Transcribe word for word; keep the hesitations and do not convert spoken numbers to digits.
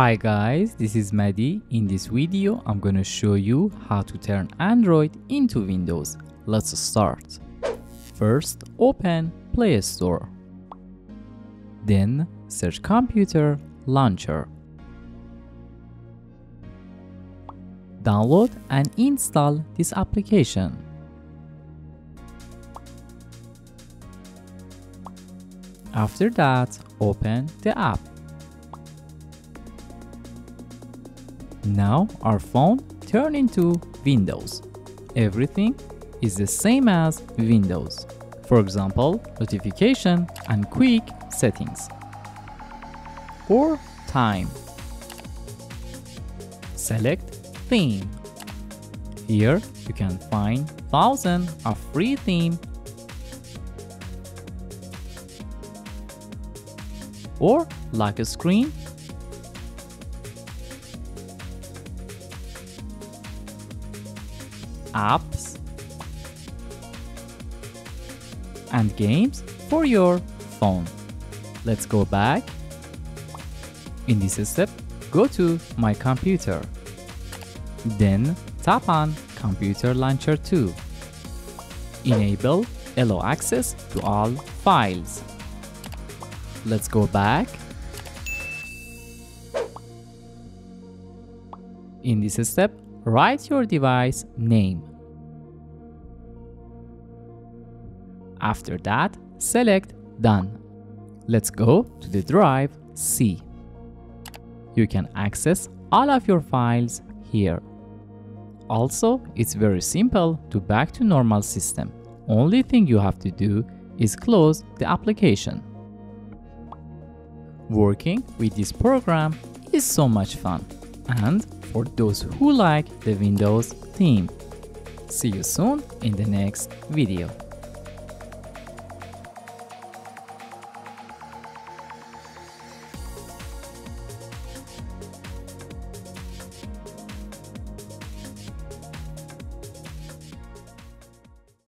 Hi guys, this is Mehdi. In this video, I'm gonna show you how to turn Android into Windows. Let's start. First, open Play Store. Then, search Computer Launcher. Download and install this application. After that, open the app. Now our phone turns into Windows. Everything is the same as Windows. For example, notification and quick settings. Or time. Select theme. Here you can find thousands of free themes or lock screen. Apps and games for your phone. Let's go back. In this step, go to My Computer. Then tap on Computer Launcher two. Enable Allow access to all files. Let's go back. In this step, write your device name. After that, select Done. Let's go to the drive C. You can access all of your files here. Also, it's very simple to back to normal system. Only thing you have to do is close the application. Working with this program is so much fun. And for those who like the Windows theme. See you soon in the next video.